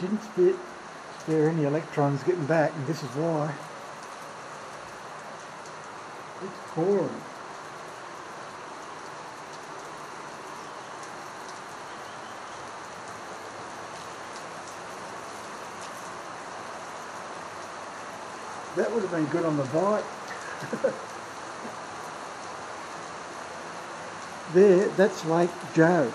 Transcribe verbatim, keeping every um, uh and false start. didn't spare any electrons getting back, and this is why. It's pouring. That would have been good on the bike. There, that's Lake Joe.